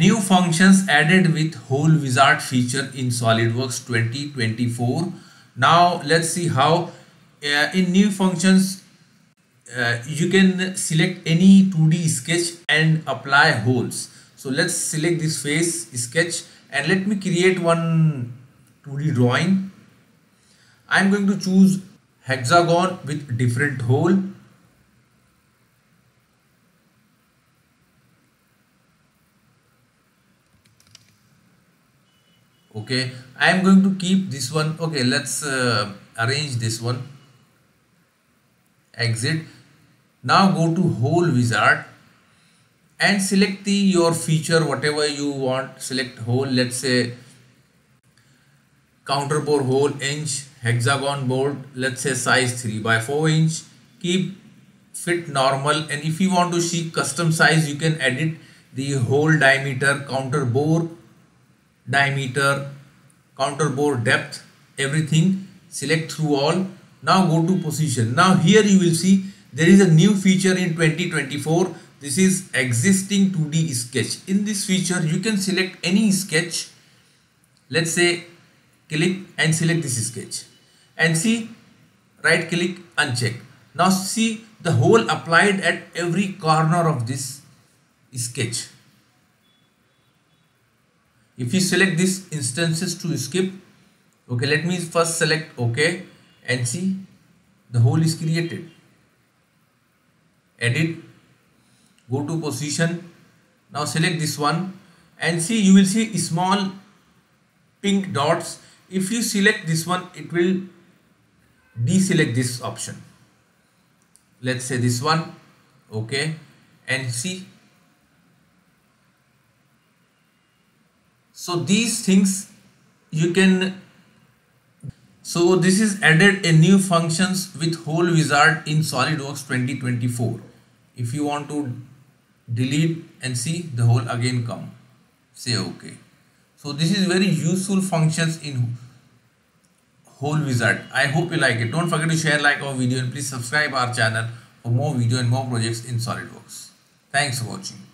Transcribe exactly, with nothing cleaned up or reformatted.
New functions added with Hole Wizard feature in SolidWorks twenty twenty-four. Now let's see how uh, in new functions uh, you can select any two D sketch and apply holes. So let's select this face sketch and let me create one two D drawing. I'm going to choose hexagon with different hole. Okay, I am going to keep this one. Okay, let's uh, arrange this one. Exit. Now go to Hole Wizard and select the your feature, whatever you want. Select hole. Let's say counter bore hole inch, hexagon board. Let's say size three by four inch. Keep fit normal, and if you want to see custom size, you can edit the hole diameter, counter bore diameter, counter bore depth, everything. Select through all. Now go to position. Now here you will see there is a new feature in twenty twenty-four. This is existing two D sketch. In this feature you can select any sketch. Let's say click and select this sketch and see, right click, uncheck. Now see the hole applied at every corner of this sketch. If you select this instances to skip, okay, let me first select OK and see the hole is created. Edit, go to position. Now select this one and see, you will see small pink dots. If you select this one, it will deselect this option. Let's say this one, OK, and see. So these things you can, so this is added a new functions with Hole Wizard in SolidWorks twenty twenty-four. If you want to delete and see the hole again come, say OK. So this is very useful functions in Hole Wizard. I hope you like it. Don't forget to share, like our video, and please subscribe our channel for more video and more projects in SolidWorks. Thanks for watching.